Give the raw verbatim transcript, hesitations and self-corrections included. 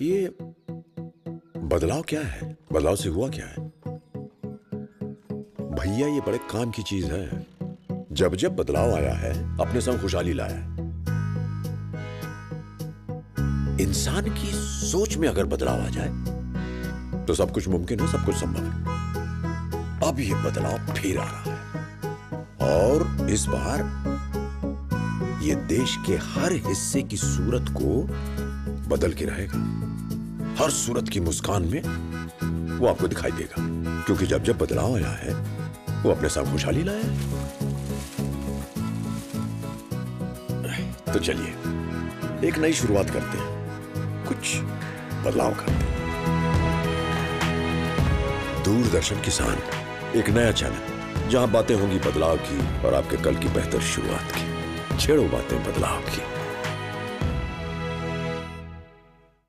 ये बदलाव क्या है? बदलाव से हुआ क्या है? भैया ये बड़े काम की चीज है। जब जब बदलाव आया है अपने संग खुशहाली लाया है। इंसान की सोच में अगर बदलाव आ जाए तो सब कुछ मुमकिन है, सब कुछ संभव है। अब ये बदलाव फिर आ रहा है और इस बार ये देश के हर हिस्से की सूरत को बदल के रहेगा। हर सूरत की मुस्कान में वो आपको दिखाई देगा, क्योंकि जब जब बदलाव आया है वो अपने साथ खुशहाली लाया है। तो चलिए एक नई शुरुआत करते हैं, कुछ बदलाव करते हैं। दूरदर्शन किसान, एक नया चैनल जहां बातें होंगी बदलाव की और आपके कल की बेहतर शुरुआत की। छेड़ो बातें बदलाव की।